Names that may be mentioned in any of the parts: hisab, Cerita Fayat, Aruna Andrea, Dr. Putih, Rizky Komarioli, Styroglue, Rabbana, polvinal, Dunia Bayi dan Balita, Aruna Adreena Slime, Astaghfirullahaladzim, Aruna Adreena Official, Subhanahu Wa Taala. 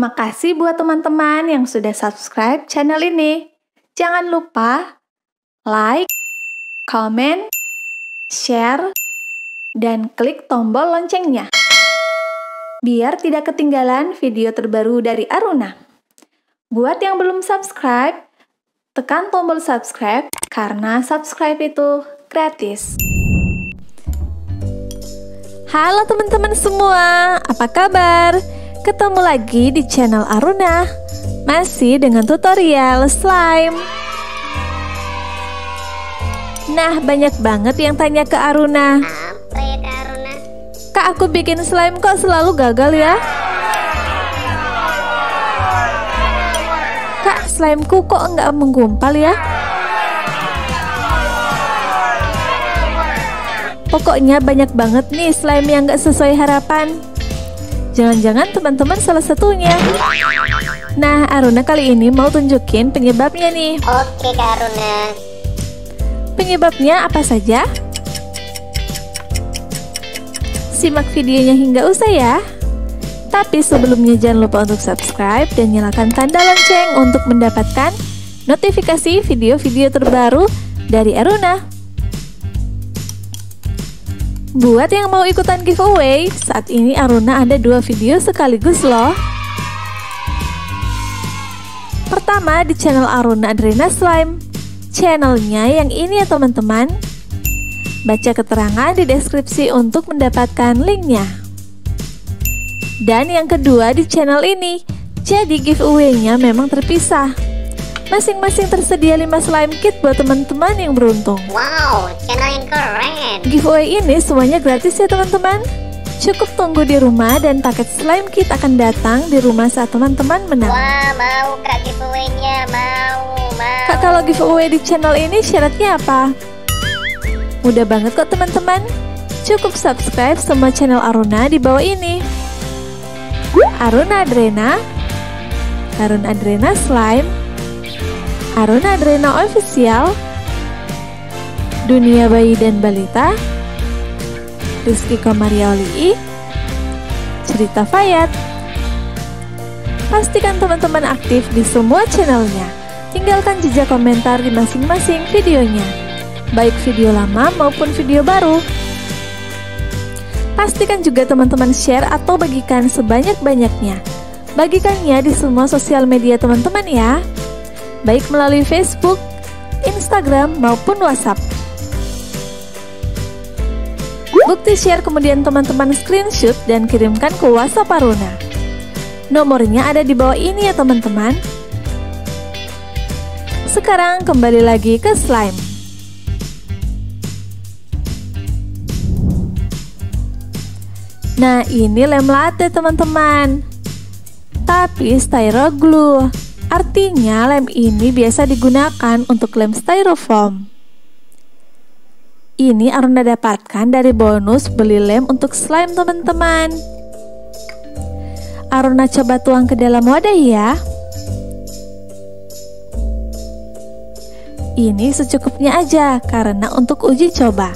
Makasih buat teman-teman yang sudah subscribe channel ini. Jangan lupa like, comment, share, dan klik tombol loncengnya. Biar tidak ketinggalan video terbaru dari Aruna. Buat yang belum subscribe, tekan tombol subscribe karena subscribe itu gratis. Halo teman-teman semua, apa kabar? Ketemu lagi di channel Aruna, masih dengan tutorial slime. Nah, banyak banget yang tanya ke Aruna, apa ya Kak Aruna? Kak, aku bikin slime kok selalu gagal ya? Kak, slimeku kok nggak menggumpal ya? Pokoknya banyak banget nih slime yang nggak sesuai harapan. Jangan-jangan teman-teman salah satunya. Nah, Aruna kali ini mau tunjukin penyebabnya nih. Oke, Kak Aruna. Penyebabnya apa saja? Simak videonya hingga usai ya. Tapi sebelumnya jangan lupa untuk subscribe dan nyalakan tanda lonceng untuk mendapatkan notifikasi video-video terbaru dari Aruna. Buat yang mau ikutan giveaway, saat ini Aruna ada dua video sekaligus loh. Pertama di channel Aruna Adreena Slime. Channelnya yang ini ya teman-teman. Baca keterangan di deskripsi untuk mendapatkan linknya. Dan yang kedua di channel ini. Jadi giveaway-nya memang terpisah. Masing-masing tersedia 5 slime kit buat teman-teman yang beruntung. Wow, channel yang keren. Giveaway ini semuanya gratis ya teman-teman. Cukup tunggu di rumah dan paket slime kit akan datang di rumah saat teman-teman menang. Wah, mau Kak giveaway-nya, mau. Kak, kalau giveaway di channel ini syaratnya apa? Mudah banget kok teman-teman. Cukup subscribe semua channel Aruna di bawah ini. Aruna Adreena, Aruna Adreena Slime, Aruna Adreena Official, Dunia Bayi dan Balita, Rizky Komarioli, Cerita Fayat. Pastikan teman-teman aktif di semua channelnya. Tinggalkan jejak komentar di masing-masing videonya, baik video lama maupun video baru. Pastikan juga teman-teman share atau bagikan sebanyak-banyaknya. Bagikannya di semua sosial media teman-teman ya, baik melalui Facebook, Instagram, maupun WhatsApp. Bukti share kemudian teman-teman screenshot dan kirimkan ke WhatsApp Aruna. Nomornya ada di bawah ini ya teman-teman. Sekarang kembali lagi ke slime. Nah, ini lem latte teman-teman, tapi styroglue. Artinya lem ini biasa digunakan untuk lem styrofoam. Ini Aruna dapatkan dari bonus beli lem untuk slime teman-teman. Aruna coba tuang ke dalam wadah ya. Ini secukupnya aja karena untuk uji coba.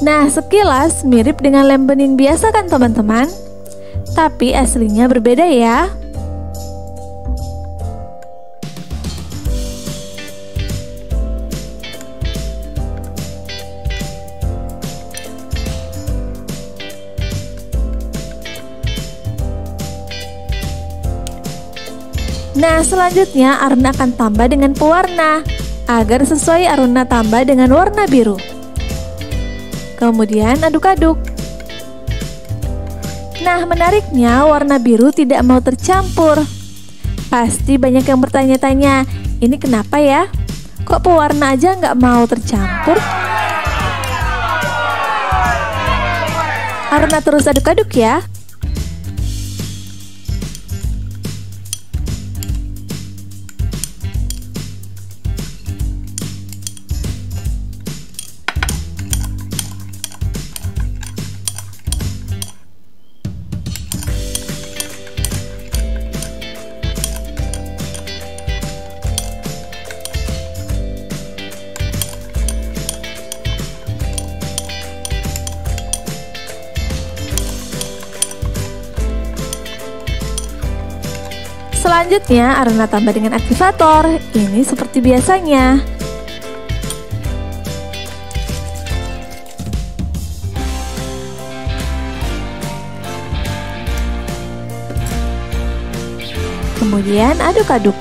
Nah, sekilas mirip dengan lem bening biasa kan teman-teman? Tapi aslinya berbeda ya. Nah, selanjutnya Aruna akan tambah dengan pewarna. Agar sesuai, Aruna tambah dengan warna biru. Kemudian aduk-aduk. Nah, menariknya warna biru tidak mau tercampur. Pasti banyak yang bertanya-tanya, ini kenapa ya? Kok pewarna aja nggak mau tercampur? Aruna terus aduk-aduk ya. Selanjutnya Aruna tambah dengan aktivator. Ini seperti biasanya. Kemudian aduk-aduk.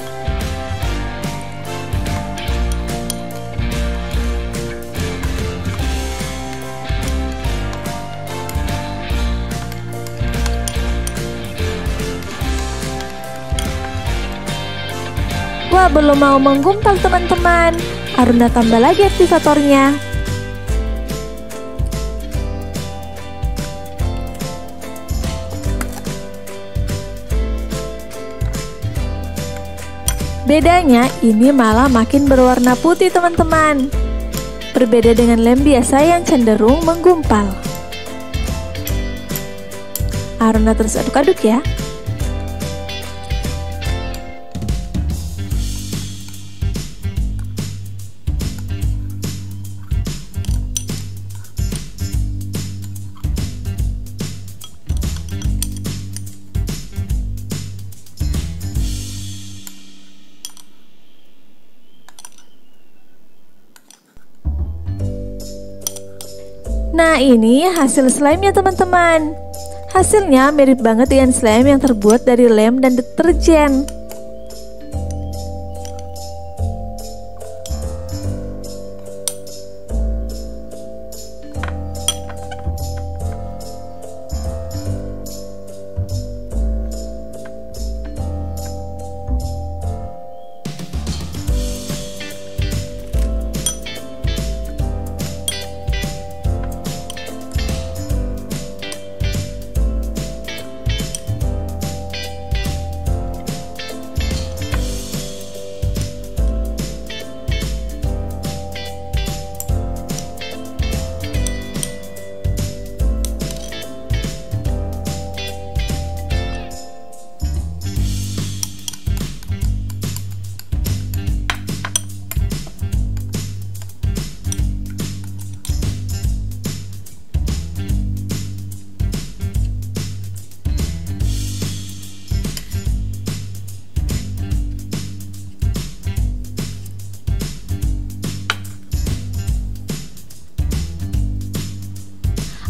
Wah, belum mau menggumpal teman-teman. Aruna tambah lagi aktivatornya. Bedanya ini malah makin berwarna putih teman-teman. Berbeda dengan lem biasa yang cenderung menggumpal. Aruna terus aduk-aduk ya. Nah, ini hasil slime-nya teman-teman. Hasilnya mirip banget dengan slime yang terbuat dari lem dan deterjen.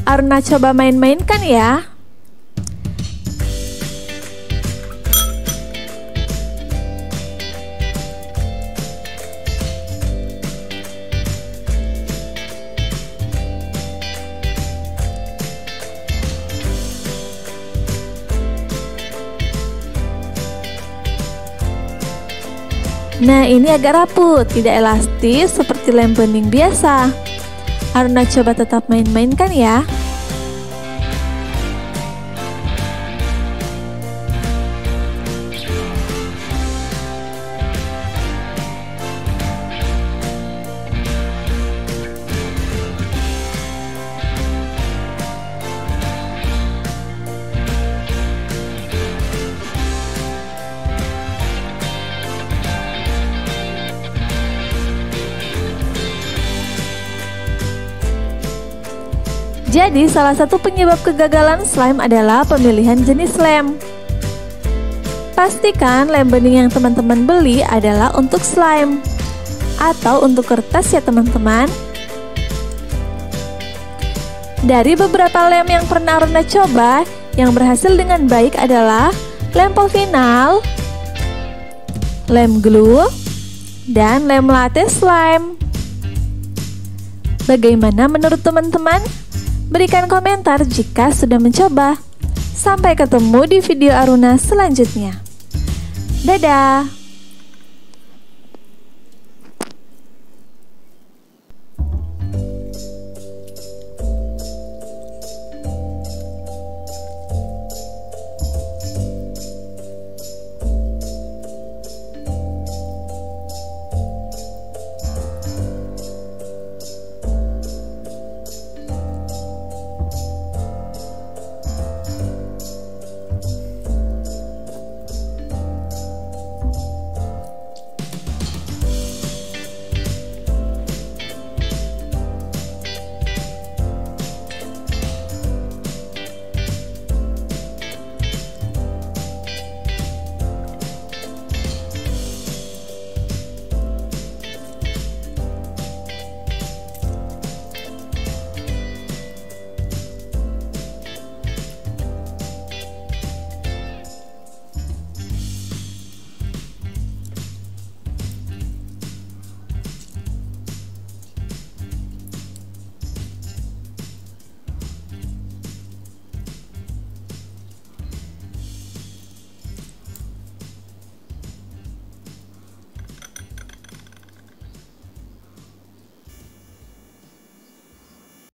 Aruna coba main-mainkan ya. Nah, ini agak rapuh, tidak elastis seperti lem bening biasa. Aruna coba tetap main-mainkan ya. Jadi salah satu penyebab kegagalan slime adalah pemilihan jenis lem. Pastikan lem bening yang teman-teman beli adalah untuk slime atau untuk kertas ya teman-teman. Dari beberapa lem yang pernah Aruna coba, yang berhasil dengan baik adalah lem polvinal, lem glue, dan lem latte slime. Bagaimana menurut teman-teman? Berikan komentar jika sudah mencoba. Sampai ketemu di video Aruna selanjutnya. Dadah!